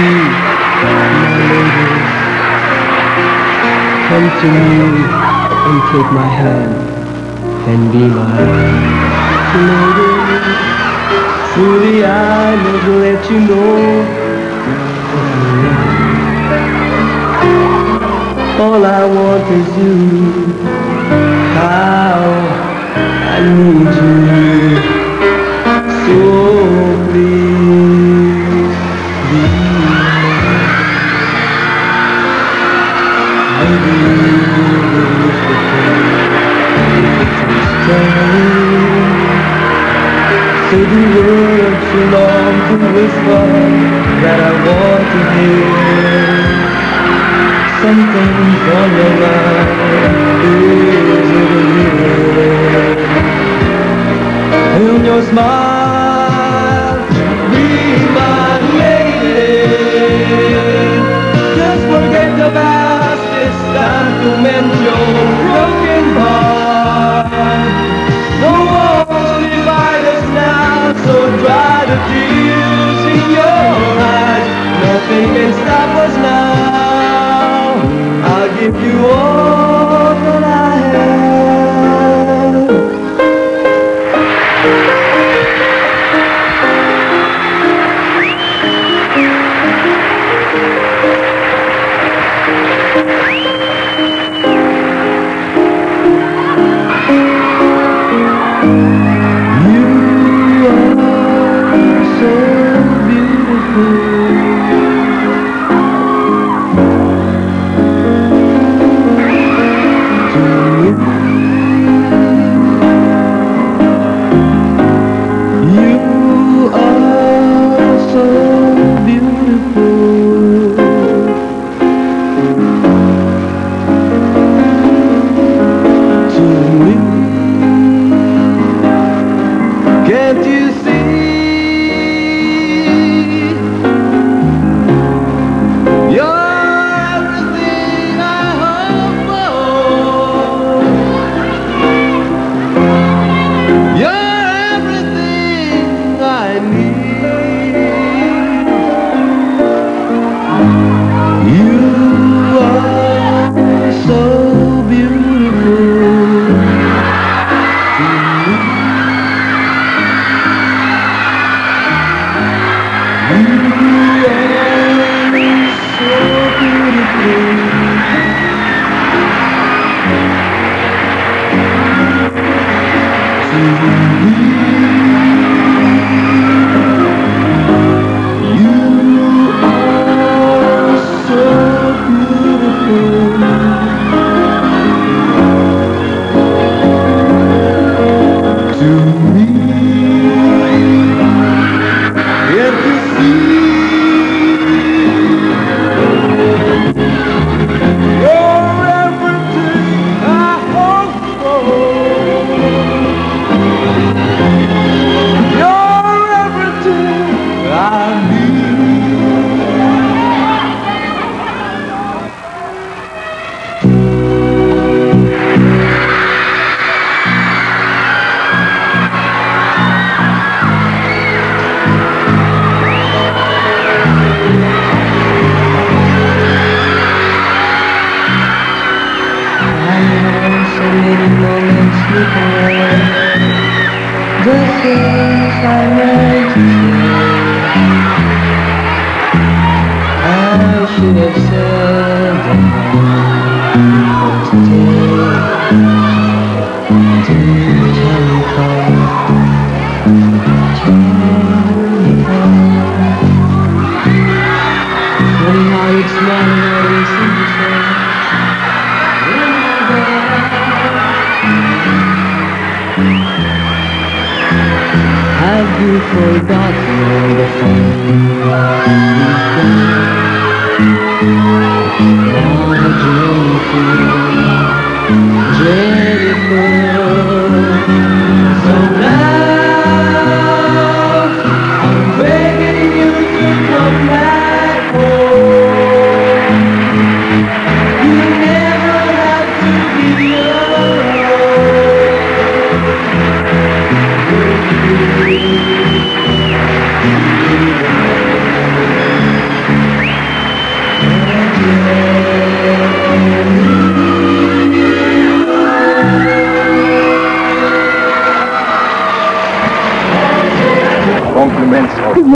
my lady, come to me and take my hand and be mine. Truly I never let you know. All I want is you. How I need you. So please be mine. Say the word. So long to whisper that I want to hear something from your love is over here. And your smile, be my lady. Just forget the past, it's time to mend your broken heart. No walls divide us now, so dry. The tears in your eyes, nothing can stop us now. I'll give you all that I have. immense.